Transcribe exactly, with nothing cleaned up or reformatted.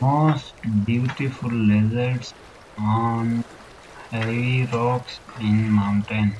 most beautiful lizards on heavy rocks in mountain.